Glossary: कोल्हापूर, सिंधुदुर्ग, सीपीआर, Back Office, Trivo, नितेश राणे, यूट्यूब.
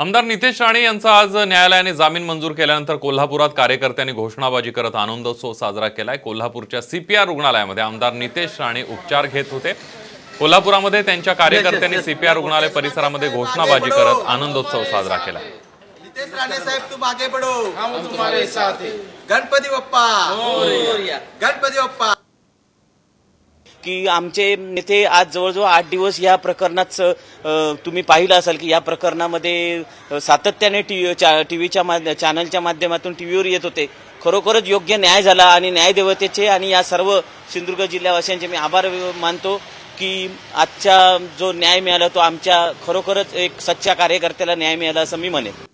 आमदार नितेश राणे यांचा आज न्यायालयाने जामीन मंजूर केल्यानंतर कोल्हापुरात कार्यकर्त्यांनी घोषणाबाजी करत आनंदोत्सव साजरा केलाय। कोल्हापूरच्या सीपीआर रुग्णालयामध्ये आमदार नितेश राणे उपचार घेत होते। कोल्हापुरामध्ये त्यांच्या कार्यकर्त्यांनी सीपीआर रुग्णालय परिसरामध्ये घोषणाबाजी करत आनंदोत्सव साजरा केला। नितेश राणे साहेब तुम आगे बढ़ो, हम तुम्हारे साथ हैं। गणपति बप्पा मोरया, गणपति बप्पा। की आमचे नेते आज जवळजवळ 8 दिवस या प्रकरणाच तुम्ही पाहिलं असाल की या प्रकरणामध्ये सातत्याने टीव्हीच्या चॅनलच्या माध्यमातून टीव्हीवर येत होते। खरोखरच योग्य न्याय झाला आणि न्यायदेवतेचे आणि या सर्व सिंधुदुर्ग जिल्हावासियांचे मी आभार मानतो की आजचा जो न्याय मिळाला तो आमच्या खरोखरच एक सच्चा कार्यकर्त्याला न्याय मिळाला असं मी म्हणेन।